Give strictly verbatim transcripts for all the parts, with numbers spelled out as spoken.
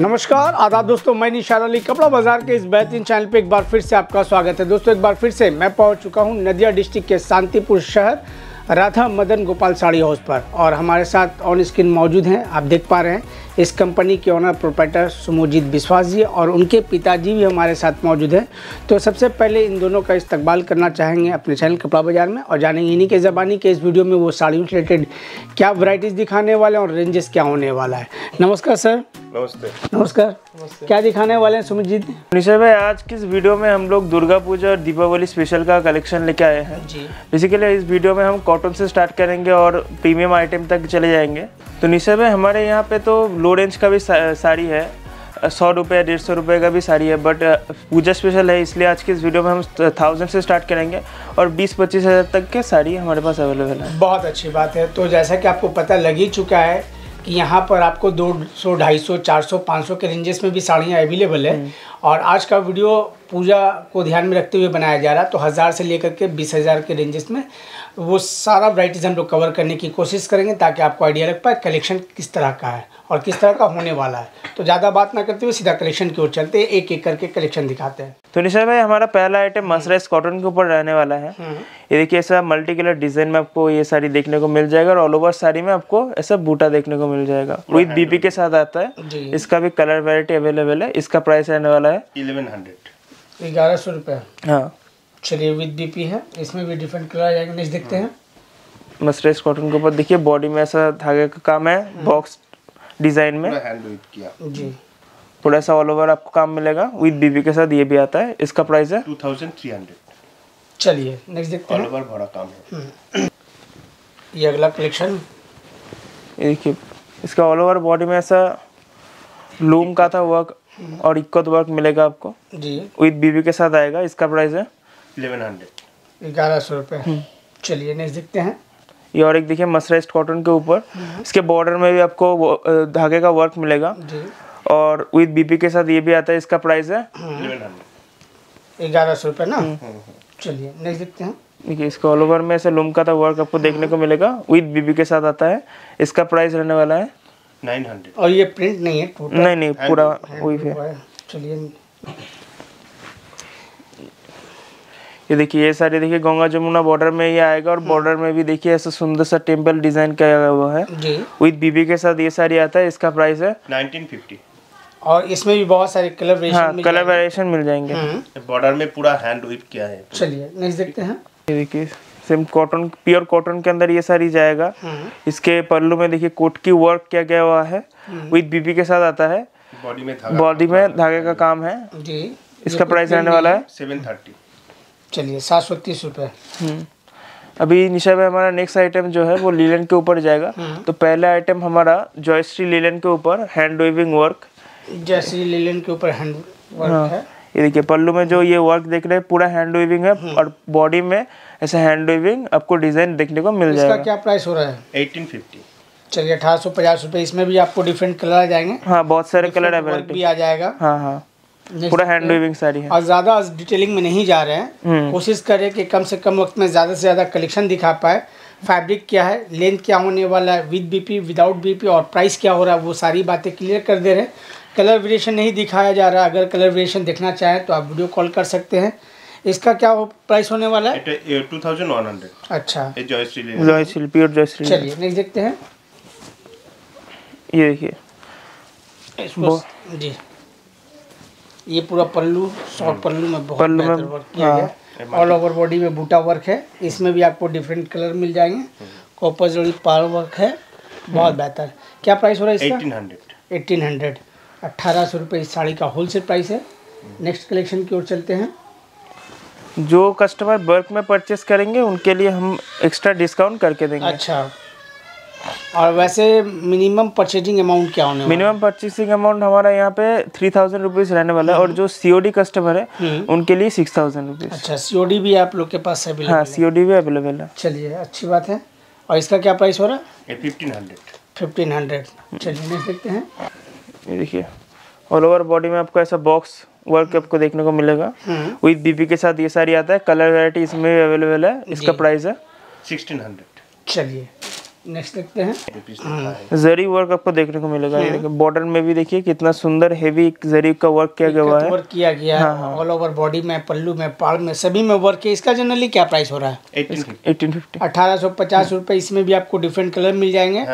नमस्कार आदाब दोस्तों, मैं निशांत अली कपड़ा बाजार के इस बेहतरीन चैनल पे एक बार फिर से आपका स्वागत है। दोस्तों एक बार फिर से मैं पहुंच चुका हूं नदिया डिस्ट्रिक्ट के शांतिपुर शहर राधा मदन गोपाल साड़ी हाउस पर और हमारे साथ ऑन स्क्रीन मौजूद हैं, आप देख पा रहे हैं, इस कंपनी के ऑनर प्रोप्राइटर सुमोजीत बिश्वास जी और उनके पिताजी भी हमारे साथ मौजूद हैं। तो सबसे पहले इन दोनों का इस्तकबाल करना चाहेंगे अपने चैनल कपड़ा बाजार में और जानेंगे इन्हीं के ज़बानी के इस वीडियो में वो साड़ियों से रिलेटेड क्या वैरायटीज़ दिखाने वाले हैं और रेंजेस क्या होने वाला है। नमस्कार सर। नमस्ते। नमस्कार, क्या दिखाने वाले हैं सुमोजीत निशा भाई? आज किस वीडियो में हम लोग दुर्गा पूजा और दीपावली स्पेशल का कलेक्शन लेके आए हैं जी। बेसिकली इस वीडियो में हम कॉटन से स्टार्ट करेंगे और प्रीमियम आइटम तक चले जाएंगे। तो निशा भाई हमारे यहाँ पे तो लो रेंज का भी साड़ी है, सौ रुपये डेढ़ सौ रुपये का भी साड़ी है, बट पूजा स्पेशल है इसलिए आज की इस वीडियो में हम थाउजेंड से स्टार्ट करेंगे और बीस पच्चीस हज़ार तक के साड़ी हमारे पास अवेलेबल है। बहुत अच्छी बात है। तो जैसा कि आपको पता लग ही चुका है कि यहाँ पर आपको दो सौ ढाई सौ चार सौ पाँच सौ के रेंजेस में भी साड़ियाँ अवेलेबल है और आज का वीडियो पूजा को ध्यान में रखते हुए बनाया जा रहा है। तो हज़ार से लेकर के बीस हज़ार के रेंजेस में वो सारा वैरायटीज़ हम लोग कवर करने की कोशिश करेंगे ताकि आपको आइडिया लग पाए कलेक्शन किस तरह का है और किस तरह का होने वाला है। तो ज़्यादा बात ना करते हुए सीधा कलेक्शन की ओर चलते हैं, एक एक करके कलेक्शन दिखाते हैं। तो निशा भाई हमारा पहला आइटम मसरेस कॉटन के ऊपर रहने वाला है। ये देखिए ऐसा मल्टी कलर डिज़ाइन में आपको ये साड़ी देखने को मिल जाएगा और ऑल ओवर साड़ी में आपको ऐसा बूटा देखने को मिल जाएगा विद बीबी के साथ आता है। इसका भी कलर वेराइटी अवेलेबल है। इसका प्राइस रहने वाला है इलेवन हंड्रेड, ग्यारह सौ रुपये। हाँ चलिए विद बीपी है, इसमें भी डिफरेंट कलर आ जाएगा। नेक्स्ट देखते हैं मसरेस कॉटन के ऊपर। देखिए बॉडी में ऐसा धागे का काम है, बॉक्स डिजाइन में हैंड वेव किया जी, थोड़ा सा ऑल ओवर आपको काम मिलेगा विद बीबी के साथ। ये भी आता है, इसका प्राइस है टू थाउजेंड थ्री हंड्रेड। चलिए नेक्स्ट देखते हैं। ऑल ओवर बड़ा काम है। ये अगला कलेक्शन देखिए, इसका ऑल ओवर बॉडी में ऐसा लूम का था वर्क और इक्कत वर्क मिलेगा आपको जी, विद बीबी के साथ आएगा। इसका प्राइस है इलेवन हंड्रेड, ग्यारह सौ रुपये। चलिए नेक्स्ट देखते हैं। ये और एक देखिए मसरेस्ड कॉटन के ऊपर, इसके बॉर्डर में भी आपको धागे का वर्क मिलेगा और विद बीपी के साथ ये भी आता है। इसका प्राइस है ग्यारह सौ रुपये ना। चलिए नेक्स्ट देखते हैं। देखिए इसका ऑल ओवर में ऐसे लूम का था वर्क आपको देखने को मिलेगा, विद बीबी के साथ आता है। इसका प्राइस रहने वाला है नाइन हंड्रेड। और ये प्रिंट नहीं है, नहीं नहीं पूरा वही है। चलिए ये देखिए ये साड़ी देखिए गंगा जमुना बॉर्डर में ये आएगा और बॉर्डर में भी देखिए ऐसा सुंदर सा टेम्पल डिजाइन किया हुआ है विद बीबी के साथ। ये साड़ी आता है, इसका प्राइस है नाइनटीन फिफ्टी और इसमें भी बहुत सारे कलर वेरिएशन हाँ, मिल कलर वेरिएशन मिल जाएंगे। बॉर्डर में पूरा हैंड वीव किया है। चलिए नेक्स्ट देखते हैं। ये देखिए सेम कॉटन प्योर कॉटन के अंदर ये साड़ी जाएगा। इसके पल्लू में देखिए कोट की वर्क किया गया हुआ है, विद बीबी के साथ आता है। बॉडी में धागे का काम है। इसका प्राइस रहने वाला है सेवन थर्टी। चलिए सात सौ तीस रुपये। अभी निशा भाई हमारा नेक्स्ट आइटम जो है वो लिलन के ऊपर जाएगा। तो पहला आइटम हमारा जॉयस्ट्री लिलन के ऊपर हैंड वेविंग वर्क, जैसे लिलन के ऊपर हैंड वर्क हाँ। है ये देखिए पल्लू में जो ये वर्क देख रहे हैं पूरा हैंड वेविंग है और बॉडी में ऐसा हैंड वेविंग आपको डिजाइन देखने को मिल जाएगा। इसका क्या प्राइस हो रहा है? Eighteen fifty. चलिए अठारह सौ पचास रुपये। इसमें भी आपको डिफरेंट कलर आ जाएंगे। हाँ बहुत सारे कलर अवेलेबल भी आ जाएगा। हाँ हाँ पूरा हैंड वीविंग साड़ी है और ज़्यादा डिटेलिंग में नहीं जा रहे हैं, कोशिश करें कि कम से कम वक्त में ज़्यादा से ज़्यादा कलेक्शन दिखा पाए। फैब्रिक क्या है, लेंथ क्या होने वाला है, विद बीपी विदाउट बीपी और प्राइस क्या हो रहा है, वो सारी बातें क्लियर कर दे रहे हैं। कलर वेरिएशन नहीं दिखाया जा रहा है, अगर कलर वेरिएशन देखना चाहें तो आप वीडियो कॉल कर सकते हैं। इसका क्या हो, प्राइस होने वाला है टू थाउजेंड वन हंड्रेड। अच्छा जॉयस्ट्री। चलिए नेक्स्ट देखते हैं। ये देखिए जी ये पूरा पल्लू शॉर्ट पल्लू में बहुत पल्लू में वर्क किया गया है, ऑल ओवर बॉडी में बूटा वर्क है। इसमें भी आपको डिफरेंट कलर मिल जाएंगे, कॉपर जड़ी पार वर्क है, बहुत बेहतर। क्या प्राइस हो रहा है इसका? Eighteen hundred eighteen hundred. अट्ठारह सौ रुपये इस साड़ी का होलसेल प्राइस है। नेक्स्ट कलेक्शन की ओर चलते हैं। जो कस्टमर बल्क में परचेस करेंगे उनके लिए हम एक्स्ट्रा डिस्काउंट करके देंगे। अच्छा और वैसे मिनिमम परचेजिंग अमाउंट क्या होने वाला है? मिनिमम परचेजिंग अमाउंट हमारा यहाँ पे थ्री थाउजेंड रुपीज़ रहने वाला है और जो सीओडी कस्टमर है उनके लिए सिक्स थाउजेंड रुपीज़। अच्छा सीओडी भी आप लोग के पास अवेलेबल है? हाँ सीओडी भी अवेलेबल है। चलिए अच्छी बात है। और इसका क्या प्राइस हो रहा है? Fifteen hundred fifteen hundred. चलिए नेक्स्ट देखते हैं। ये देखिए ऑल ओवर बॉडी में आपको ऐसा बॉक्स वर्क आपको देखने को मिलेगा, विद बीबी के साथ ये सारी आता है। कलर वेराइटी इसमें अवेलेबल है। इसका प्राइस है सिक्सटीन हंड्रेड। चलिए नेक्स्ट देखते हैं। जरी वर्क आपको देखने को मिलेगा, बॉर्डर में भी देखिए कितना सुंदर हेवी जरी का वर्क किया गया है, वर्क किया गया है ऑल ओवर बॉडी में, पल्लू में, पाड़ में, सभी में वर्क है। इसका जनरली क्या प्राइस हो रहा है? अठारह सौ पचास अठारह सौ पचास। इसमें भी आपको डिफरेंट कलर मिल जाएंगे।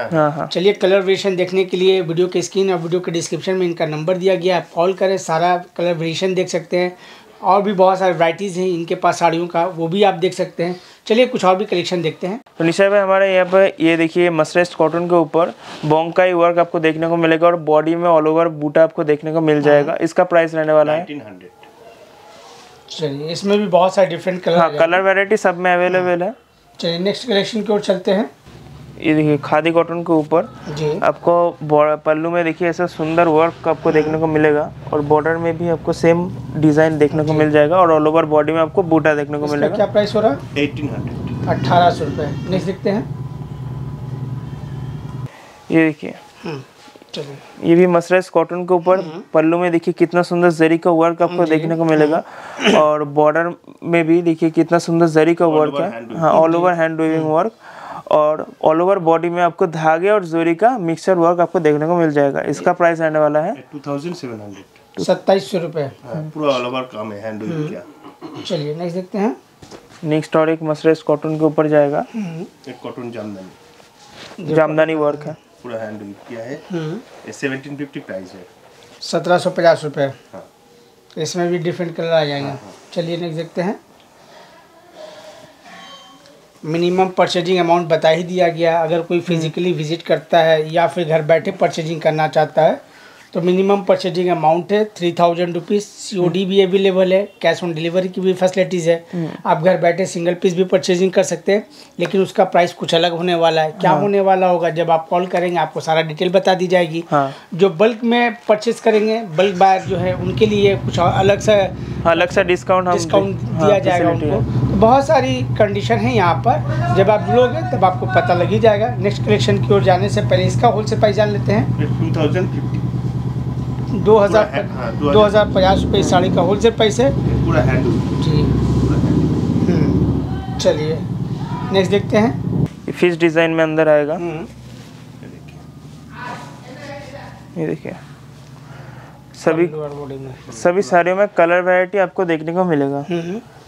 चलिए कलर वेरिएशन देखने के लिए वीडियो के स्क्रीन और वीडियो के डिस्क्रिप्शन में इनका नंबर दिया गया है, आप कॉल करें, सारा कलर वेरिएशन देख सकते हैं। और भी बहुत सारे वैरायटीज़ हैं इनके पास साड़ियों का, वो भी आप देख सकते हैं। चलिए कुछ और भी कलेक्शन देखते हैं। तो निशा भाई हमारे यहाँ पर ये देखिए मसरेस कॉटन के ऊपर बोंगकाई वर्क आपको देखने को मिलेगा और बॉडी में ऑल ओवर बूटा आपको देखने को मिल जाएगा। इसका प्राइस रहने वाला है नाइनटीन हंड्रेड। चलिए इसमें भी बहुत सारे डिफरेंट कलर, हाँ कलर वेराइटी सब में अवेलेबल है। चलिए नेक्स्ट कलेक्शन की ओर चलते हैं। ये देखिए खादी कॉटन के ऊपर आपको पल्लू में देखिए ऐसा सुंदर वर्क आपको देखने को मिलेगा और बॉर्डर में भी आपको सेम डिजाइन देखने को मिल जाएगा और ऑल ओवर बॉडी में आपको बूटा देखने को मिलेगा। क्या प्राइस हो रहा है? अठारह सौ अठारह सौ रुपए। नेक्स्ट देखते हैं। ये देखिए ये भी मसरेस कॉटन के ऊपर पल्लू में देखिए कितना सुंदर जरी का वर्क आपको देखने को मिलेगा और बॉर्डर में भी देखिए कितना सुंदर जरी का वर्क है, हाँ all over hand weaving work और ऑल ओवर बॉडी में आपको धागे और जोरी का मिक्सचर वर्क आपको देखने को मिल जाएगा। इसका प्राइस आने वाला है सत्ताईस सौ सत्ताईस सौ रुपए। पूरा ऑल ओवर काम है, हैंड वर्क किया। चलिए नेक्स्ट देखते हैं। नेक्स्ट और एक मसरेस कॉटन के ऊपर जाएगा, एक कॉटन जामदानी जामदानी वर्क है, पूरा हैंड वर्क किया है। सत्रह सौ पचास प्राइस है, सत्रह सौ पचास रुपये। इसमें भी डिफरेंट कलर आ जाएंगे। चलिए नेक्स्ट देखते हैं। मिनिमम परचेजिंग अमाउंट बता ही दिया गया, अगर कोई फिजिकली विजिट करता है या फिर घर बैठे परचेजिंग करना चाहता है तो मिनिमम परचेजिंग अमाउंट है three thousand rupees. C O D भी अवेलेबल है, कैश ऑन डिलीवरी की भी फैसिलिटीज़ है। आप घर बैठे सिंगल पीस भी परचेजिंग कर सकते हैं, लेकिन उसका प्राइस कुछ अलग होने वाला है। क्या होने वाला होगा, जब आप कॉल करेंगे आपको सारा डिटेल बता दी जाएगी। जो बल्क में परचेज करेंगे, बल्क बायर जो है, उनके लिए कुछ अलग सा अलग सा डिस्काउंट डिस्काउंट दिया जाएगा उनको। बहुत सारी कंडीशन है यहाँ पर, जब आप लोगे तब आपको पता लग ही जाएगा। नेक्स्ट कलेक्शन की ओर जाने से पहले इसका होल से पहचान लेते हैं। दो हज़ार दो हज़ार पचास रुपये साड़ी का होल सेल प्राइस है। चलिए नेक्स्ट देखते हैं। फिश डिज़ाइन में अंदर आएगा, ये देखिए सभी सभी साड़ियों में कलर वैरायटी आपको देखने को मिलेगा।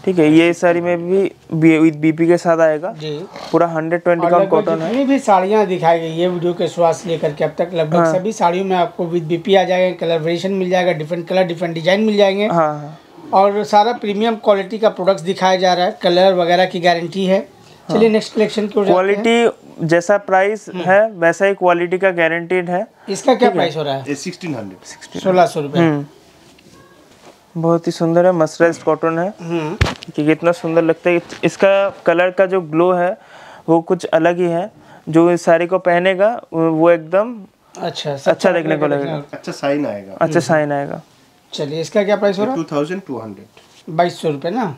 ठीक है, ये साड़ी में भी विद बीपी के साथ आएगा जी। पूरा हंड्रेड ट्वेंटी का कॉटन है। जितनी भी साड़ियाँ दिखाई गई ये वीडियो के शुरुआत से लेकर के अब तक लगभग हाँ। सभी साड़ियों में आपको विद बीपी आ जाएगा, कलर वेरिएशन मिल जाएगा, डिफरेंट कलर डिफरेंट डिजाइन मिल जाएंगे हाँ। और सारा प्रीमियम क्वालिटी का प्रोडक्ट्स दिखाया जा रहा है, कलर वगैरह की गारंटी है। चलिए नेक्स्ट कलेक्शन की ओर जाते हैं। क्वालिटी जैसा प्राइस है वैसा ही क्वालिटी का गारंटीड है। इसका क्या प्राइस हो रहा है? सोलह सौ रुपये। बहुत ही सुंदर है, मसरेस्ड कॉटन है कि कितना सुंदर लगता है। इसका कलर का जो ग्लो है वो कुछ अलग ही है, जो इस साड़ी को पहनेगा वो एकदम अच्छा अच्छा देखने को लगेगा, अच्छा साइन आएगा अच्छा साइन आएगा। चलिए इसका क्या प्राइस हो रहा है? बाईस सौ बाईस सौ रुपये ना,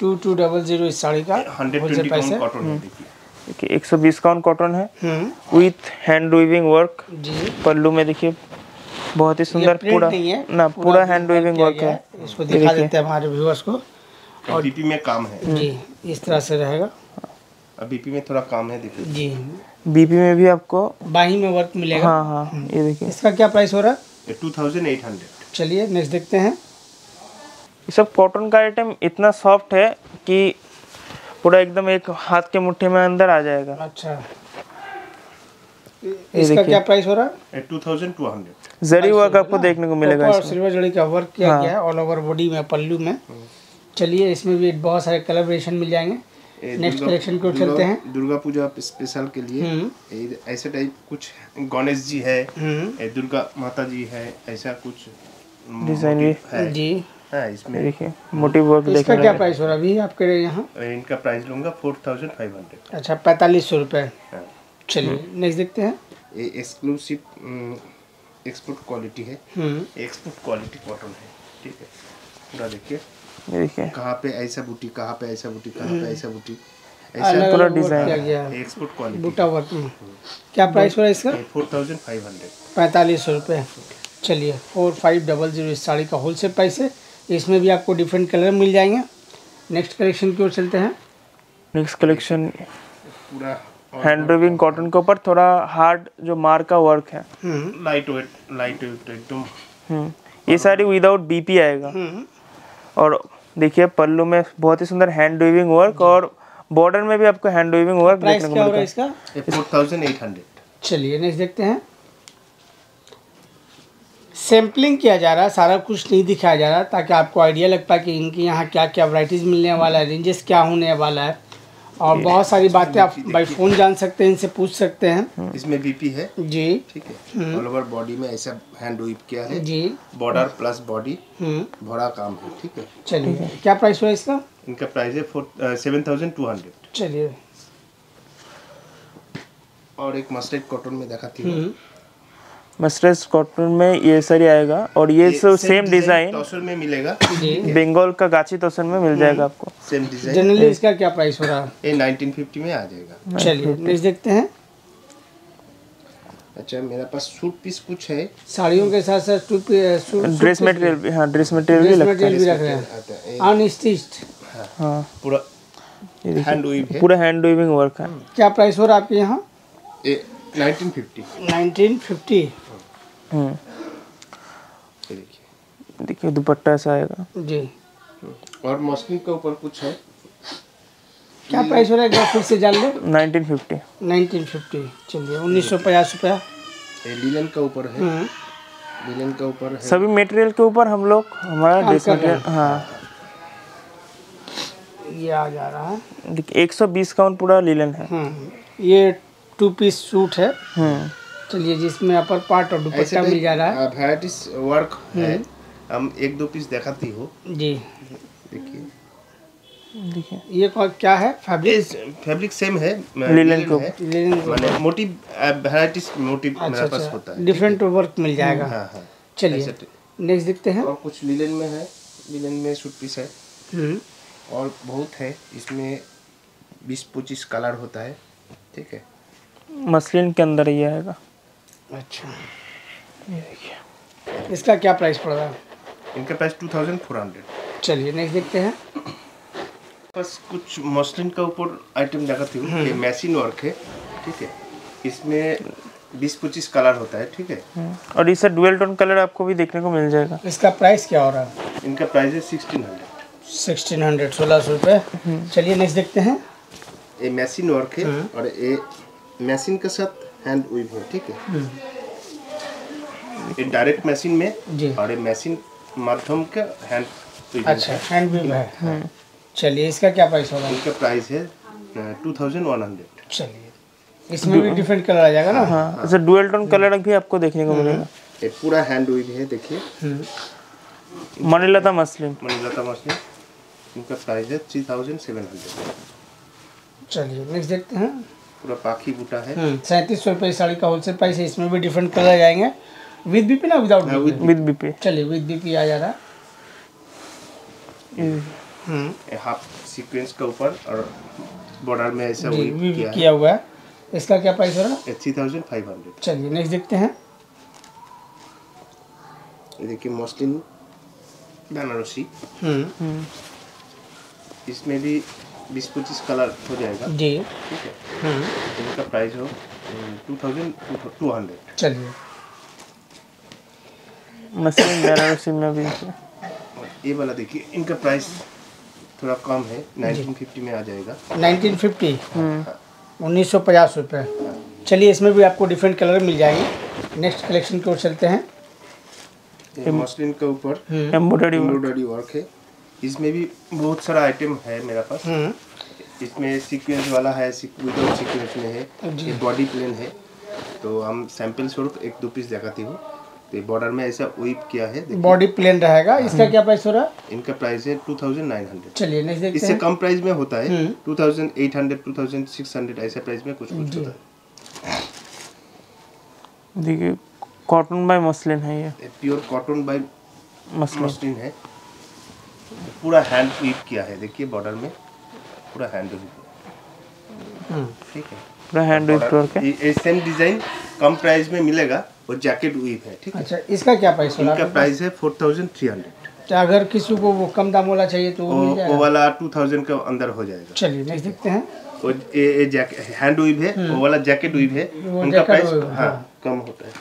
टू टू डबल जीरो इस साड़ी का कॉटन। देखिए एक सौ बीस काउंट कॉटन है विथ हैंड वीविंग वर्क। पल्लू में देखिए बहुत ही सुंदर पूरा है ना, पूरा हैंड वीविंग वर्क है। इसको दिखा देते हैं हमारे व्यूअर्स को। और बीपी में काम है जी, इस तरह से रहेगा। अब बीपी में थोड़ा काम है देखिए जी, बीपी में भी आपको बाही में वर्क मिलेगा हाँ हाँ। ये देखिए इसका क्या प्राइस हो रहा है? अट्ठाईस सौ। चलिए नेक्स्ट देखते हैं। ये सब कॉटन का आइटम इतना सॉफ्ट है कि पूरा एकदम एक हाथ के मुट्ठी में अंदर आ जाएगा। अच्छा, इसका क्या प्राइस हो रहा है? बाईस सौ। जरी वर्क आपको देखने को मिलेगा और सिल्वर जड़ी का वर्क किया हाँ। गया है ऑल ओवर बॉडी में, पल्लू में। चलिए इसमें भी बहुत सारे कलर वेरिएशन मिल जाएंगे। नेक्स्ट कलेक्शन को चलते हैं। दुर्गा पूजा स्पेशल के लिए ऐसे टाइप कुछ गणेश जी है, दुर्गा माता जी है, ऐसा कुछ डिजाइन है जी हाँ। इसमें देखिए मोटिव वर्क देखिए। इसका क्या प्राइस हो रहा है अभी आपके यहाँ? इनका प्राइस लूँगा फोर थाउजेंड फाइव हंड्रेड। अच्छा, पैंतालीस सौ रुपये। चलिए नेक्स्ट देखते हैं। ये एक्सक्लूसिव एक्सपोर्ट क्वालिटी है, एक्सपोर्ट क्वालिटी कॉटन है। ठीक है, पूरा देखिए देखिए कहाँ पे ऐसा बूटी, कहाँ पे ऐसा बूटी, कहाँ पे ऐसा बूटी, ऐसा पूरा डिजाइन है, एक्सपोर्ट क्वालिटी बूटा वर्क। क्या प्राइस हो रहा है इसका? फोर थाउजेंड फाइव हंड्रेड, पैंतालीस सौ रुपये। चलिए फोर फाइव डबल जीरो इस साड़ी का होलसेल प्राइस है। इसमें भी आपको डिफरेंट कलर मिल जाएंगे। नेक्स्ट कलेक्शन की ओर चलते हैं। नेक्स्ट कलेक्शन पूरा हैंड वीविंग कॉटन के ऊपर थोड़ा हार्ड जो मार्क का वर्क है, लाइट वेट, लाइट वेट एकदम। ये साड़ी विदाउट बीपी आएगा। और देखिए पल्लू में बहुत ही सुंदर हैंड वीविंग वर्क और बॉर्डर में भी आपको हैंड वीविंग वर्क देखने को मिलता है। इसका फोर थाउजेंड एट हंड्रेड। चलिए नेक्स्ट देखते हैं। सैम्पलिंग किया जा रहा है, सारा कुछ नहीं दिखाया जा रहा ताकि आपको आइडिया लग पाए कि इनके यहाँ क्या क्या वैरायटीज़ मिलने वाला है, रेंजेस क्या होने वाला है, और बहुत सारी बातें आप बाई फोन जान सकते हैं, इनसे पूछ सकते हैं। इसमें बीपी है जी, ठीक है, ऑल ओवर बॉडी में ऐसा हैंड वीव किया है जी, बॉर्डर प्लस बॉडी भरा काम है, ठीक है। चलिए क्या प्राइस हुआ इसका? इनका प्राइस है सेवन थाउजेंड टू हंड्रेड। चलिए और एक मस्टर्ड कॉटन में दिखाती हूँ, मसरेस कॉटन में ये साड़ी आएगा और ये, ये सेम डिजाइन तौसर में मिलेगा, बंगाल का गाची तौसर में मिल जाएगा आपको सेम डिजाइन। जनरली इसका क्या प्राइस हो रहा है? ये नाइनटीन फिफ्टी में आ जाएगा। चलिए नेक्स्ट देखते हैं। अच्छा मेरे पास सूट पीस कुछ है साड़ियों के साथ साथ सूट, ड्रेस मटेरियल भी, हाँ ड्रेस मटेरियल भी रख रहे हैं, अनस्टिच्ड, हां पूरा हैंड वीव है, पूरा हैंड वीविंग वर्क है। क्या प्राइस हो रहा है आपके यहाँ? ये नाइनटीन फिफ्टी। हम्म, देखिए देखिए दुपट्टा ऐसा आएगा जी। और मस्लिन के ऊपर कुछ है, क्या प्राइस हो रहा है? एक बार फिर से जान लो। Nineteen fifty nineteen fifty. चलिए उन्नीस सौ पचास रुपया लिलन का ऊपर है, लिलन का ऊपर है, सभी मटेरियल के ऊपर हम लोग हमारा ड्रेस मटेरियल। हाँ ये आ जा रहा है, देखिए एक सौ बीस काउन पूरा लिलन है। ये टू पीस सूट है। चलिए जिसमें अपर पार्ट और दुपट्टा मिल जा रहा है, वैराइटीज वर्क है। हम एक दो पीस दिखाती हो जी, देखिए देखिए ये क्या है फैब्रिक? फैब्रिक सेम है लिलन को, माने मोटिव वैराइटीज मोटिव मेरे पास होता है, डिफरेंट वर्क मिल जाएगा। हां हां चलिए नेक्स्ट देखते हैं। और कुछ लिलन में है, लिलन में सूट पीस है और बहुत है, इसमें बीस पच्चीस कलर होता है, ठीक है। मस्लिन के अंदर ये आएगा। अच्छा ये देखिए इसका क्या प्राइस पड़ रहा है? इनका price two thousand four hundred. चलिए नेक्स्ट देखते हैं। बस कुछ मस्लिन का ऊपर आइटम दिखाती हूँ। ये मशीन वर्क है, ठीक है, इसमें बीस पच्चीस कलर होता है, ठीक है। और इससे डुअल टोन कलर आपको भी देखने को मिल जाएगा। इसका प्राइस क्या हो रहा है? इनका प्राइस है सिक्सटीन हंड्रेड, सोलह सौ रुपये। चलिए नेक्स्ट देखते हैं। ये मशीन वर्क है और ये मशीन के साथ हैंड वीव है, ठीक है, डायरेक्ट मशीन में और मशीन माध्यम का हैंड वीव। अच्छा हैंड वीव है, है। चलिए इसका क्या प्राइस होगा? इसका प्राइस है टू थाउजेंड वन हंड्रेड। चलिए इसमें भी डिफरेंट कलर आ जाएगा ना। हाँ अच्छा डुअल टोन कलर भी आपको देखने को मिलेगा। ये पूरा हैंड वीव है, देखिए मनीलता मसलिन, मनीलता मसलिन, इनका प्राइस है थ्री थाउजेंड सेवन हंड्रेड। चलिए नेक्स्ट देखते हैं। पूरा पाखी बूटा है, सैंतीस सौ रुपये साड़ी का होलसेल प्राइस है। इसमें भी डिफरेंट कलर जाएंगे, विद बीपी ना विदाउट बीपी? With BP. चलिए विद बीपी आ जा रहा है, हाफ सीक्वेंस के ऊपर और बॉर्डर में ऐसा किया, किया हुआ है। इसका क्या प्राइस हो रहा है? Three thousand five hundred. चलिए नेक्स्ट देखते हैं। देखिए मस्लिन बनारसी, इसमें भी बीस पच्चीस कलर हो जाएगा जी, ठीक है। इनका प्राइस हो टू थाउजेंड टू हंड्रेड। चलिए मशीन बनारसी में भी ये वाला देखिए, इनका प्राइस थोड़ा कम है, नाइनटीन फिफ्टी में आ जाएगा। नाइनटीन फिफ्टी, उन्नीस सौ पचास रुपये। चलिए इसमें भी आपको डिफरेंट कलर मिल जाएंगे। नेक्स्ट कलेक्शन की ओर चलते हैं। मस्लिन के ऊपर एम्ब्रॉयडरी वर्क है, इसमें भी बहुत सारा आइटम है मेरा पास। इसमें सीक्वेंस वाला है, विदाउट सीक्वेंस में है, बॉडी प्लेन है। तो हम सैंपल स्वरूप एक दो पीस दिखाती हूँ। तो बॉर्डर में ऐसा वीव किया है, बॉडी प्लेन रहेगा। इसका क्या प्राइस हो रहा है? इनका प्राइस है टू थाउजेंड नाइन हंड्रेड। चलिए नेक्स्ट देखते हैं। इससे कम प्राइस में होता है, two thousand eight hundred, two thousand six hundred, ऐसे प्राइस में कुछ कुछ होता है। देखिए कॉटन बाय मस्लिन है, ये प्योर कॉटन बाय मस्लिन है, पूरा हैंड वीव किया है। देखिए बॉर्डर में पूरा हैंड वीव, ठीक है, पूरा हैंड वीव वर्क है। ये सेम डिजाइन कम प्राइस में मिलेगा और जैकेट वीव है, ठीक है। अच्छा इसका क्या प्राइस है? इनका प्राइस है फोर थाउजेंड थ्री हंड्रेड। अगर किसी को वो कम दाम वाला चाहिए तो वो मिल जाएगा, वो वाला टू थाउजेंड के अंदर हो जाएगा। चलिए नेक्स्ट देखते हैं। वो ये जैकेट हैंड वीव है, वो वाला जैकेट वीव है, उनका प्राइस हाँ कम होता है।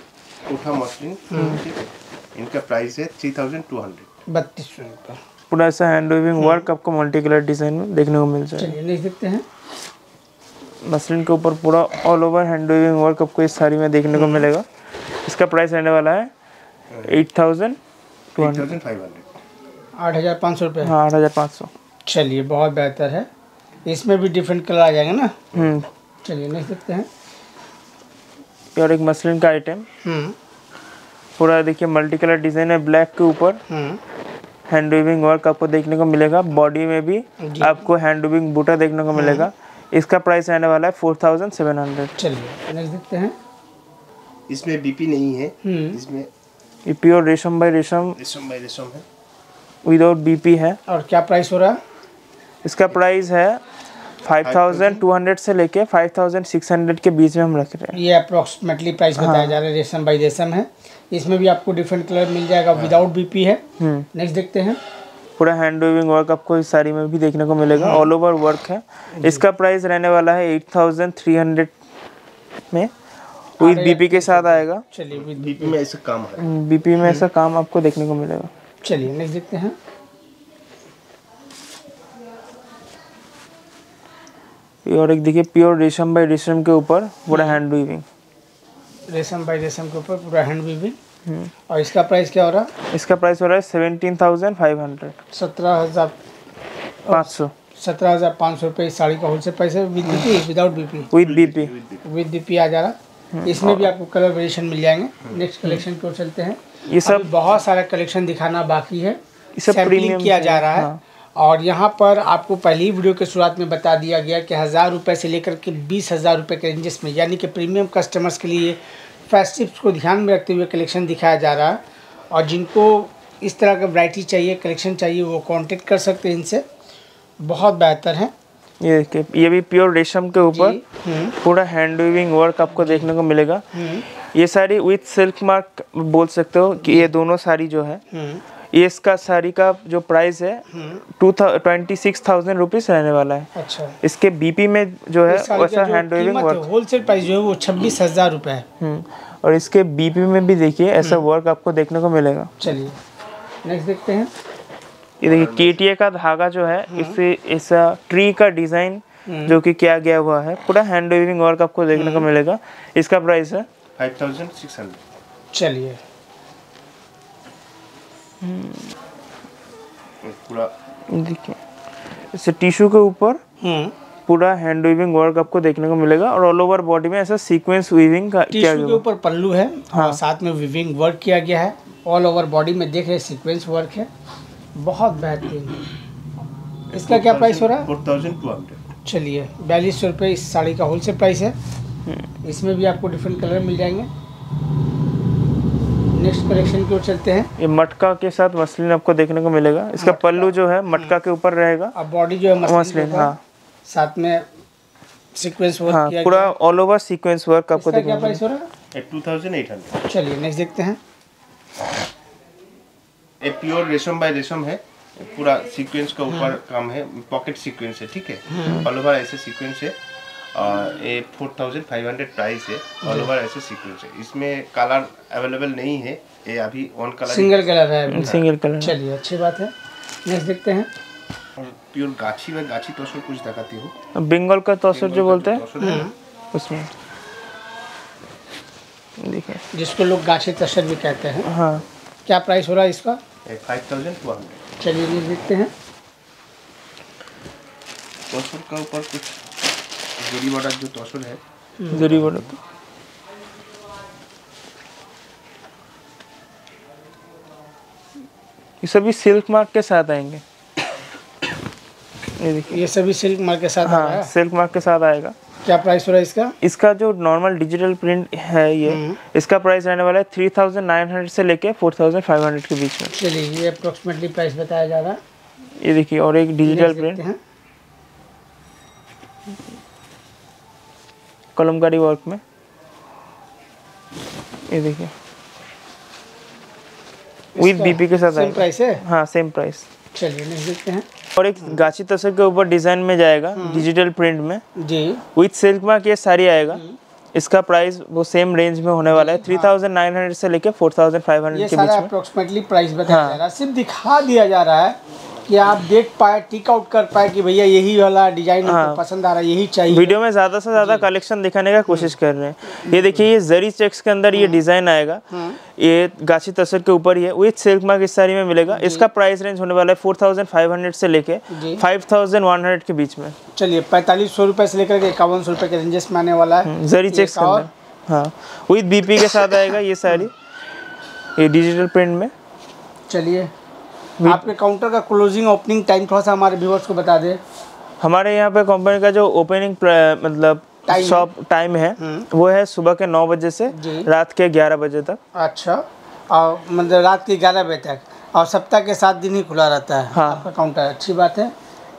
उठा मस्लिन, ठीक है, इनका प्राइस है थ्री थाउजेंड टू हंड्रेड बत्तीस सौ रुपये। पूरा ऐसा हैंड वीविंग वर्क आपको मल्टी कलर डिजाइन में देखने को मिल जाएगा। देख सकते हैं मस्लिन के ऊपर पूरा all over hand weaving work आपको इस साड़ी में देखने को मिलेगा। इसका प्राइस रहने वाला है eight thousand two hundred five hundred आठ हज़ार पाँच सौ रुपये। हाँ आठ हज़ार पाँच सौ। चलिए बहुत बेहतर है, इसमें भी डिफरेंट कलर आ जाएगा ना। चलिए देख सकते हैं और एक मस्लिन का आइटम पूरा देखिए मल्टी कलर डिजाइन है। ब्लैक के ऊपर हैंड वीविंग वर्क आपको देखने को मिलेगा। बॉडी में भी आपको हैंड वीविंग बूटा देखने को मिलेगा। इसका प्राइस रहने वाला है फोर थाउजेंड सेवन हंड्रेड। चलिए देख सकते हैं इसमें बीपी नहीं है, इसमें बीपी और रेशम बाई रेशम रेशम बाई रेशम है, विदाउट बीपी है। और क्या प्राइस हो रहा है? इसका प्राइस है फाइव थाउजेंड टू हंड्रेड से लेके फाइव थाउजेंड सिक्स हंड्रेड के बीच में हम रख रहे हैं। ये अप्रोक्सीमेटली प्राइस बताया जा रहा है। रेशम बाई रेशम है, इसमें भी आपको डिफरेंट कलर मिल जाएगा, विदाउट बीपी है। नेक्स्ट देखते हैं पूरा हैंड वीविंग वर्क आपको इस साड़ी में भी देखने को मिलेगा, ऑल ओवर वर्क है। इसका प्राइस रहने वाला है एट थाउजेंड थ्री हंड्रेड में, विद बीपी के साथ आएगा। चलिए विद बीपी में ऐसा काम है, बीपी में ऐसा काम आपको देखने को मिलेगा। चलिए नेक्स्ट देखते हैं और एक देखिए प्योर रेशम बाई रेशम के ऊपर पूरा हैंड वीविंग, रेशम बाई रेशम के ऊपर पूरा हैंड वीविंग। और इसका प्राइस क्या हो रहा है? इसका प्राइस हो रहा है सेवेंटीन थाउजेंड फाइव हंड्रेड, सत्रह हज़ार पाँच सौ सत्रह हज़ार पाँच सौ रुपये इस साड़ी का होलसेल प्राइस है, with BP without BP with BP with BP आ जा रहा। इसमें भी आपको कलर वेरिएशन मिल जाएंगे। नेक्स्ट कलेक्शन की ओर चलते हैं। ये सब बहुत सारा कलेक्शन दिखाना बाकी है, सैम्पलिंग किया जा रहा है। और यहाँ पर आपको पहली वीडियो के शुरुआत में बता दिया गया कि हज़ार रुपये से लेकर के बीस हज़ार रुपये के रेंजेस में, यानी कि प्रीमियम कस्टमर्स के लिए फेस्टिव्स को ध्यान में रखते हुए कलेक्शन दिखाया जा रहा है। और जिनको इस तरह का वैरायटी चाहिए, कलेक्शन चाहिए, वो कांटेक्ट कर सकते हैं इनसे। बहुत बेहतर है। ये ये भी प्योर रेशम के ऊपर पूरा हैंड वीविंग वर्क आपको देखने को मिलेगा। ये साड़ी विथ सिल्क मार्क बोल सकते हो कि ये दोनों साड़ी जो है, ये इसका साड़ी का जो प्राइस है two twenty six thousand rupees रहने वाला है। अच्छा। इसके बीपी में जो है वैसा hand weaving work, wholesale price जो है वो छब्बीस हज़ार रुपये है। और इसके बीपी में भी देखिए ऐसा वर्क आपको देखने को मिलेगा। चलिए नेक्स्ट देखते हैं। ये देखिए केटिया का धागा जो है, इससे ऐसा ट्री का डिज़ाइन जो कि किया गया हुआ है, पूरा हैंड वीविंग वर्क आपको देखने को मिलेगा। इसका प्राइस है फाइव थाउजेंड सिक्स हंड्रेड। चलिए पूरा देखिए इस टिश्यू के ऊपर पूरा हैंड वीविंग वर्क आपको देखने को मिलेगा। और ऑल ओवर बॉडी में ऐसा सीक्वेंस वीविंग का किया गया है। टिश्यू के ऊपर पल्लू है, हाँ, साथ में वीविंग वर्क किया गया है। ऑल ओवर बॉडी में देख रहे सीक्वेंस वर्क है, बहुत बेहतरीन है। इसका क्या प्राइस हो रहा है? Four thousand two hundred. चलिए बयालीस सौ रुपये इस साड़ी का होलसेल प्राइस है। इसमें भी आपको डिफरेंट कलर मिल जाएंगे। नेक्स्ट कलेक्शन की ओर चलते हैं। ये मटका के साथ मस्लिन आपको देखने को मिलेगा। इसका पल्लू जो है मटका के ऊपर रहेगा, और बॉडी जो है मस्लिन, मस्लिन हाँ, साथ में सीक्वेंस वर्क हाँ, किया पूरा ऑल ओवर सीक्वेंस वर्क आपको देखने को मिलेगा। चलिए नेक्स्ट देखते हैं। ये प्योर रेशम बाय रेशम है, पूरा सीक्वेंस का ऊपर काम है, पॉकेट सीक्वेंस है, ठीक है, ऑल ओवर ऐसे सीक्वेंस है। और ये four thousand five hundred price है, ऑल ओवर ऐसे सीक्वेंस है। इसमें कलर अवेलेबल नहीं है, ये अभी ऑन कलर सिंगल कलर है, सिंगल कलर। चलिए अच्छी बात है। नेक्स्ट देखते हैं। और प्योर गाची में गाची तौसर कुछ दिखाती हूँ, बंगाल का तौसर जो बोलते हैं उसमें देखिए, जिसको लोग गाची तौसर भी कहते हैं। हाँ, क्या प्राइस हो रहा है इसका? Five thousand two hundred. चलिए देखते हैं तौसर का ऊपर कुछ जरी बॉर्डर जो तौसर है, जरी बॉर्डर ये सभी सिल्क मार्क के साथ आएंगे। ये देखिए ये सभी सिल्क मार्क के साथ हाँ, सिल्क मार्क के साथ आएगा। क्या प्राइस हो रहा है इसका? इसका जो नॉर्मल डिजिटल प्रिंट है ये, इसका प्राइस रहने वाला है थ्री थाउजेंड नाइन हंड्रेड से लेके फोर थाउजेंड फाइव हंड्रेड के बीच में। चलिए ये अप्रोक्सीमेटली प्राइस बताया जा रहा है। ये देखिए और एक डिजिटल प्रिंट है कलमगाड़ी वर्क में। ये देखिए विद बीपी के साथ सेम प्राइस है। हाँ सेम प्राइस। चलिए नेक्स्ट देखते हैं। और एक गाची तसर के ऊपर डिजाइन में जाएगा डिजिटल प्रिंट में जी, विद सिल्क मार्क ये साड़ी आएगा। इसका प्राइस वो सेम रेंज में होने वाला है, थ्री थाउजेंड नाइन हंड्रेड से लेके फोर थाउजेंड फाइव हंड्रेड के बीच में अप्रोक्सीमेटली प्राइस बताया जा रहा है। सिर्फ दिखा दिया जा रहा है कि आप देख पाए, टिक आउट कर पाए कि भैया यही वाला डिजाइन हाँ। पसंद आ रहा है, यही चाहिए। वीडियो में ज्यादा से ज्यादा कलेक्शन दिखाने का कोशिश कर रहे हैं। ये देखिए ये जरी चेक्स के अंदर ये डिजाइन आएगा, ये गाची तसर के ऊपर ही है, विद सिल्क मार्क इस साड़ी में मिलेगा। इसका प्राइस रेंज होने वाला है फोर थाउजेंड फाइव हंड्रेड से लेके फाइव थाउजेंड वन हंड्रेड के बीच में। चलिए पैंतालीस सौ रुपए से लेकर इक्यावन सौ रुपए के रेंजेस में आने वाला है जरी चेक्स के अंदर हाँ, विद बीपी के साथ आएगा ये साड़ी, ये डिजिटल प्रिंट में। चलिए आपके काउंटर का क्लोजिंग ओपनिंग टाइम थोड़ा सा हमारे व्यूअर्स को बता दें। हमारे यहाँ पे कंपनी का जो ओपनिंग मतलब शॉप टाइम है वो है सुबह के नौ बजे से रात के ग्यारह बजे तक। अच्छा, और मतलब रात के ग्यारह बजे तक, और सप्ताह के सात दिन ही खुला रहता है हाँ। आपका काउंटर, अच्छी बात है।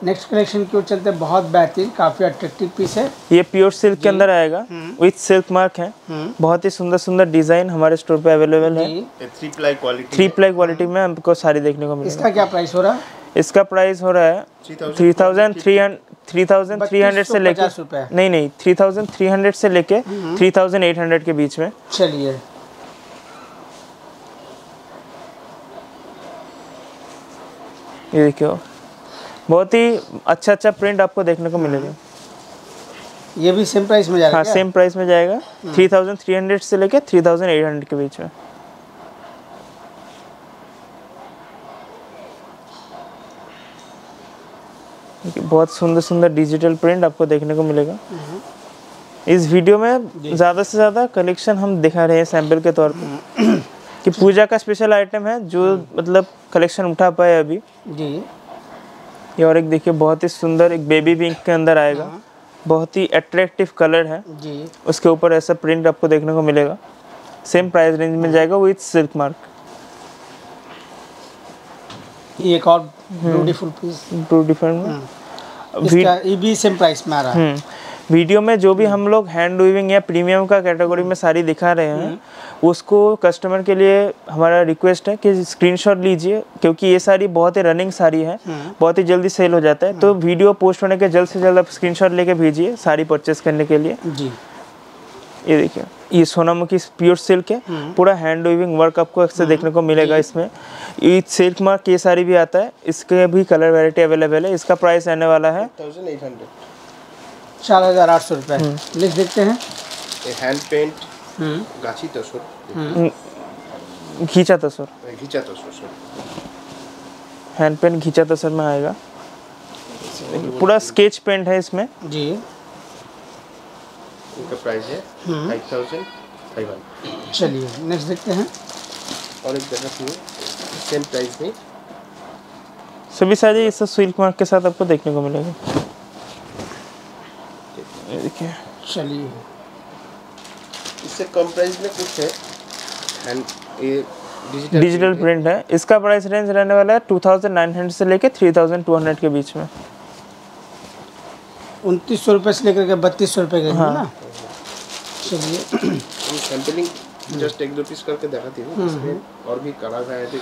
नेक्स्ट कलेक्शन की ओर चलते, बहुत बेहतरीन, काफी अट्रैक्टिव पीस है। ये प्योर सिल्क के अंदर आएगा विद सिल्क मार्क है। बहुत ही सुंदर सुंदर डिजाइन हमारे स्टोर पे अवेलेबल है। Three ply quality three ply quality में हमको सारी देखने को मिलेगी। इसका क्या प्राइस हो रहा है? इसका प्राइस हो रहा है three thousand three hundred three thousand three hundred से लेके नहीं नहीं थ्री थाउजेंड थ्री हंड्रेड से लेके थ्री थाउजेंड एट हंड्रेड के बीच में। चलिए ये देखियो बहुत ही अच्छा अच्छा प्रिंट आपको देखने को मिलेगा। ये भी सेम प्राइस में जाएगा हाँ, सेम प्राइस में जाएगा थ्री थाउजेंड थ्री हंड्रेड से लेके थ्री थाउजेंड एट हंड्रेड के बीच में। बहुत सुंदर सुंदर डिजिटल प्रिंट आपको देखने को मिलेगा। इस वीडियो में ज़्यादा से ज़्यादा कलेक्शन हम दिखा रहे हैं सैंपल के तौर पर कि पूजा का स्पेशल आइटम है जो मतलब कलेक्शन उठा पाए अभी जी। ये और एक देखिए बहुत ही सुंदर, एक बेबी पिंक के अंदर आएगा, बहुत ही अट्रैक्टिव कलर है जी। उसके ऊपर ऐसा प्रिंट आपको देखने को मिलेगा, सेम प्राइस रेंज में जाएगा विद सिल्क मार्क। ये एक और ब्यूटीफुल पीस ब्यूटीफुल ये भी सेम प्राइस में आ रहा है। वीडियो में जो भी हम लोग हैंड वीविंग या प्रीमियम का कैटेगरी में साड़ी दिखा रहे हैं उसको कस्टमर के लिए हमारा रिक्वेस्ट है कि स्क्रीनशॉट लीजिए, क्योंकि ये साड़ी बहुत ही रनिंग साड़ी है, बहुत ही जल्दी सेल हो जाता है। तो वीडियो पोस्ट होने के जल्द से जल्द आप स्क्रीनशॉट लेके भेजिए साड़ी परचेस करने के लिए जी। ये देखिए ये सोनामुखी प्योर सिल्क है, पूरा हैंड वीविंग वर्क आपको अक्सर देखने को मिलेगा इसमें। ये सिल्क मार्क ये साड़ी भी आता है, इसके भी कलर वेराइटी अवेलेबल है। इसका प्राइस आने वाला है चार हजार आठ सौ रुपए। लिस्ट देखते हैं, हैंड पेंट गाची तसर खींचा तसर खींचा तसर हैंड पेंट खींचा तसर में आएगा। पूरा स्केच पेंट है इसमें जी। इनका प्राइस है फाइव थाउजेंड फाइव हंड्रेड। चलिए नेक्स्ट देखते हैं। और एक जगह सेम प्राइस में सभी साड़ी इस सिल्क मार्क के साथ आपको देखने को मिलेगा। चलिए इससे कम प्राइस में कुछ है, ये डिजिटल, डिजिटल प्रिंट है। इसका प्राइस रेंज रहने वाला है टू थाउजेंड नाइन हंड्रेड से लेके थ्री थाउजेंड टू हंड्रेड के बीच में। उनतीस सौ रुपये से लेकर के बत्तीस सौ रुपये के हाँ। ना चलिए सैंपलिंग जस्ट एक दो पीस करके दिखाती हूँ, इसमें और भी कलर आए थे।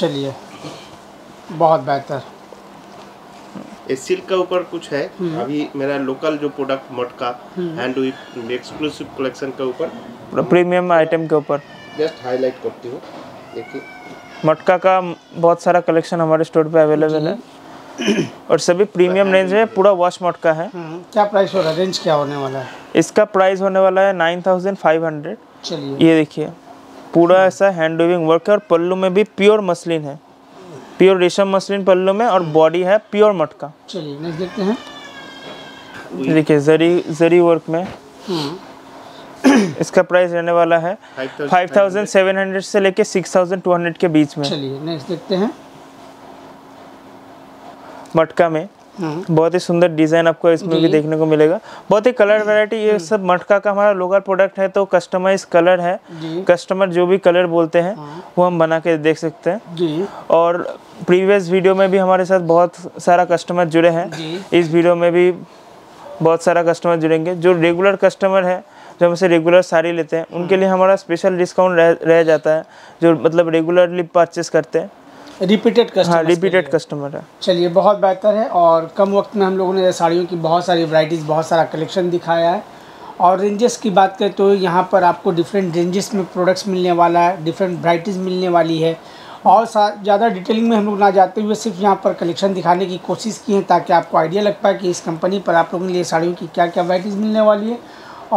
चलिए बहुत बेहतर सिल्क का ऊपर कुछ है। अभी मेरा लोकल जो प्रोडक्ट मटका हैंड वीव एक्सक्लूसिव कलेक्शन के ऊपर प्रीमियम आइटम के ऊपर जस्ट हाईलाइट करती हूँ। देखिए मटका का बहुत सारा कलेक्शन हमारे स्टोर पे अवेलेबल है और सभी प्रीमियम रेंज में पूरा वॉश मटका है। क्या प्राइस हो रहा है, रेंज क्या होने वाला है? इसका प्राइस होने वाला है नाइन थाउजेंड फाइव हंड्रेड। चलिए ये देखिए पूरा ऐसा हैंड वीविंग वर्क है और पल्लू में भी प्योर मस्लिन है, प्योर रेशम मस्लिन पल्लू में, और बॉडी है प्योर मटका। चलिए नेक्स्ट देखते हैं। देखिए जरी जरी वर्क में इसका प्राइस रहने वाला है फाइव थाउजेंड सेवन हंड्रेड से लेके सिक्स थाउजेंड टू हंड्रेड के बीच में। चलिए नेक्स्ट देखते हैं। मटका में बहुत ही सुंदर डिजाइन आपको इसमें भी देखने को मिलेगा, बहुत ही कलर वैरायटी। ये सब मटका का हमारा लोकल प्रोडक्ट है तो कस्टमाइज कलर है, कस्टमर जो भी कलर बोलते हैं वो हम बना के देख सकते हैं जी। और प्रीवियस वीडियो में भी हमारे साथ बहुत सारा कस्टमर जुड़े हैं, इस वीडियो में भी बहुत सारा कस्टमर जुड़ेंगे। जो रेगुलर कस्टमर है, जो हमसे रेगुलर साड़ी लेते हैं, उनके लिए हमारा स्पेशल डिस्काउंट रह, रह जाता है, जो मतलब रेगुलरली परचेस करते हैं। Repeated customer. हाँ, रिपीटेड कस्टमर है। चलिए, बहुत बेहतर है। और कम वक्त में हम लोगों ने साड़ियों की बहुत सारी वैरायटीज़, बहुत सारा कलेक्शन दिखाया है। और रेंजेस की बात करें तो यहाँ पर आपको डिफरेंट रेंजेस में प्रोडक्ट्स मिलने वाला है, डिफरेंट वैरायटीज़ मिलने वाली है। और ज़्यादा डिटेलिंग में हम लोग ना जाते हुए सिर्फ यहाँ पर कलेक्शन दिखाने की कोशिश की है ताकि आपको आइडिया लग पाए कि इस कंपनी पर आप लोगों के लिए साड़ियों की क्या क्या वैरायटीज़ मिलने वाली है।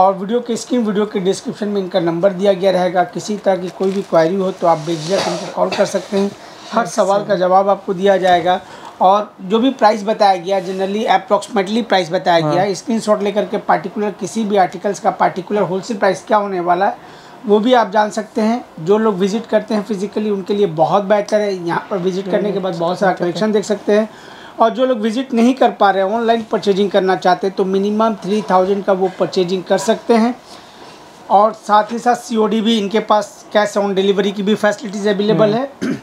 और वीडियो के स्क्रीन वीडियो के डिस्क्रिप्शन में इनका नंबर दिया गया रहेगा। किसी तरह की कोई भी क्वेरी हो तो आप बेझिझक इनको कॉल कर सकते हैं, हर सवाल का जवाब आपको दिया जाएगा। और जो भी प्राइस बताया गया, जनरली अप्रॉक्सीमेटली प्राइस बताया गया है, स्क्रीनशॉट लेकर के पार्टिकुलर किसी भी आर्टिकल्स का पार्टिकुलर होलसेल प्राइस क्या होने वाला है वो भी आप जान सकते हैं। जो लोग विजिट करते हैं फिजिकली उनके लिए बहुत बेहतर है, यहाँ पर विजिट करने के बाद बहुत सारा कलेक्शन देख सकते हैं। और जो लोग विजिट नहीं कर पा रहे हैं, ऑनलाइन परचेजिंग करना चाहते हैं, तो मिनिमम थ्री थाउजेंड का वो परचेजिंग कर सकते हैं। और साथ ही साथ सी ओ डी भी इनके पास, कैश ऑन डिलीवरी की भी फैसिलिटीज़ अवेलेबल है।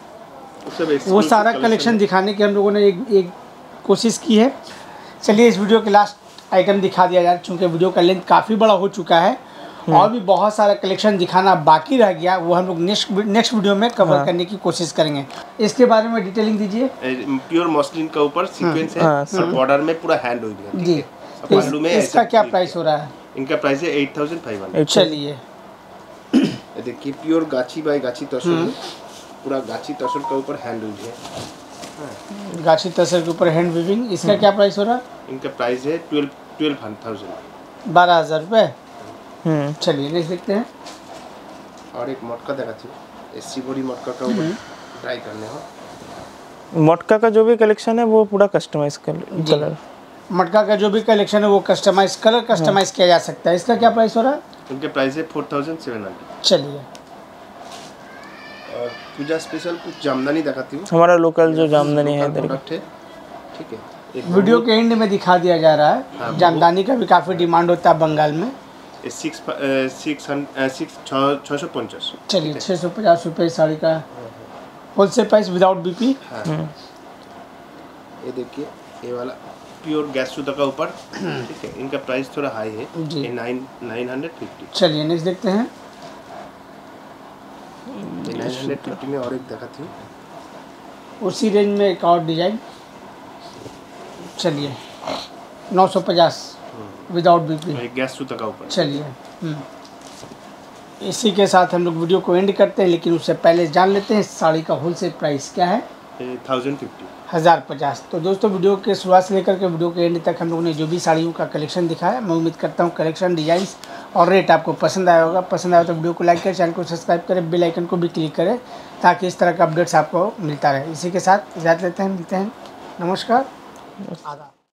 वो सारा कलेक्शन दिखाने की हम लोगों ने एक एक कोशिश की है। चलिए, इस वीडियो के लास्ट आइटम दिखा दिया जाए, चूँकि वीडियो का लेंथ काफ़ी बड़ा हो चुका है और भी बहुत सारा कलेक्शन दिखाना बाकी रह गया, वो हम लोग नेक्स्ट नेक्स्ट वीडियो में कवर हाँ। करने की कोशिश करेंगे। इसके बारे में डिटेलिंग दीजिए। प्योर मस्लिन का ऊपर सीक्वेंस है और बॉर्डर में पूरा हैंड वर्क जी। पल्लू में इसका क्या प्राइस हो रहा है? इनका प्राइस है एट थाउजेंड फाइव हंड्रेड। चलिए, देखिए, प्योर गाची बाय गाची तौसर, पूरा गाची तौसर के ऊपर हैंड वर्क है। गाची तौसर के ऊपर हैंड वीविंग, इसका क्या प्राइस हो रहा है? इनका प्राइस है ट्वेल्व थाउजेंड, बारह हजार रुपये। चलिए, नेक्स्ट देखते हैं। और एक मटका दिखाती हूं, एससी बॉडी मटका का ऊपर ट्राई करने हो। मटका का जो भी कलेक्शन है वो पूरा कस्टमाइज कलर, मटका का जो भी कलेक्शन है वो कस्टमाइज कलर कस्टमाइज किया जा सकता है। इसका क्या प्राइस हो रहा है? इनके प्राइस है फोर थाउजेंड सेवन हंड्रेड। चलिए, और पूजा स्पेशल कुछ जामदानी दिखाती हूं, हमारा लोकल जो जामदानी है इधर है, ठीक है। वीडियो के एंड में दिखा दिया जा रहा है। जामदानी का भी काफी डिमांड होता है बंगाल में। सिक्स छः सौ पचास। चलिए, छः सौ पचास रुपये साड़ी का होलसेल प्राइस विदाउट बीपी। ये देखिए, ये वाला प्योर गैस सूता का ऊपर, ठीक है। इनका प्राइस थोड़ा हाई है, ये नाइन नाइन हंड्रेड फिफ्टी। चलिए, नेक्स्ट देखते हैं। नाइन हंड्रेड फिफ्टी में और एक दिखाती हूँ, उसी रेंज में एक और डिजाइन। चलिए, नौ सौ पचास विदाउट बीपी, गैस सूता का ऊपर। चलिए, इसी के साथ हम लोग वीडियो को एंड करते हैं, लेकिन उससे पहले जान लेते हैं साड़ी का होलसेल प्राइस क्या है। थाउजेंड फिफ्टी हज़ार पचास। तो दोस्तों, वीडियो के शुरुआत से लेकर के वीडियो के एंड तक हम लोगों ने जो भी साड़ियों का कलेक्शन दिखाया, मैं उम्मीद करता हूँ कलेक्शन, डिजाइंस और रेट आपको पसंद आया होगा। पसंद आया तो वीडियो को लाइक करें, चैनल को सब्सक्राइब करें, बेल आइकन को भी क्लिक करें ताकि इस तरह का अपडेट्स आपको मिलता रहे। इसी के साथ इजाज़त लेते हैं, मिलते हैं, नमस्कार, आदाब।